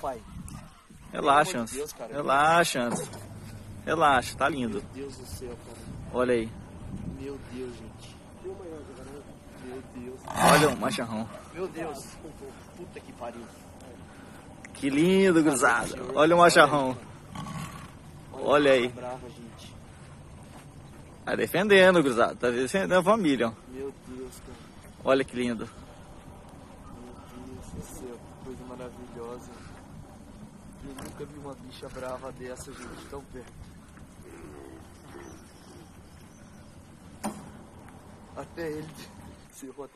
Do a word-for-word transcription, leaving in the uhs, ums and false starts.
pai. Relaxa, Anderson. Deus, cara, relaxa, Anderson. Relaxa, tá lindo. Meu Deus do céu, cara. Olha aí. Meu Deus, gente. Meu Deus. Olha o macharrão. Meu Deus. Puta que pariu. Que lindo, gurizada. Olha o macharrão. Olha aí. Tá defendendo, gurizada. Tá defendendo a família. Meu Deus, cara. Olha que lindo. Meu Deus do céu. Que coisa maravilhosa. Eu nunca vi uma bicha brava dessa, gente, tão perto. Até ele se